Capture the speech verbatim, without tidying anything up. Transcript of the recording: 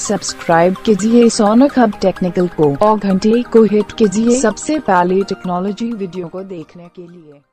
Subscribe कीजिए sonic hub technical को और घंटी को हिट कीजिए सबसे पहले टेक्नोलॉजी वीडियो को देखने के लिए।